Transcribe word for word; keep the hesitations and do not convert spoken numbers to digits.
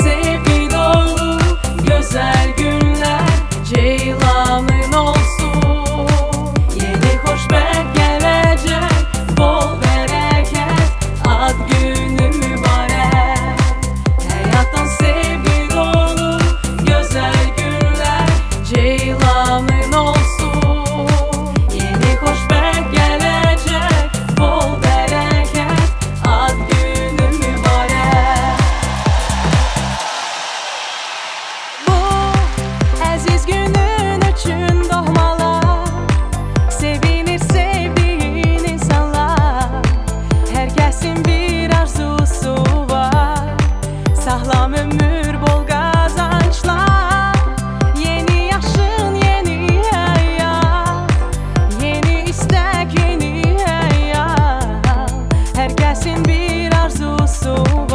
sevgi dolu güzel günler Ceyla'nın olsun. Yeni hoşbet gelecek, bol bereket, ad günü mübarek. Hayattan sevgi dolu güzel günler Ceyla'nın olsun. Yeni hoşbet gelecek, bol bereket, ad günü mübarek. Aziz günün üçün doğmalar, sevinir sevdiğin insanlar. Herkesin bir arzusu var, sağlam ömür, bol kazançlar. Yeni yaşın, yeni hayat, yeni istek, yeni hayat. Herkesin bir arzusu var.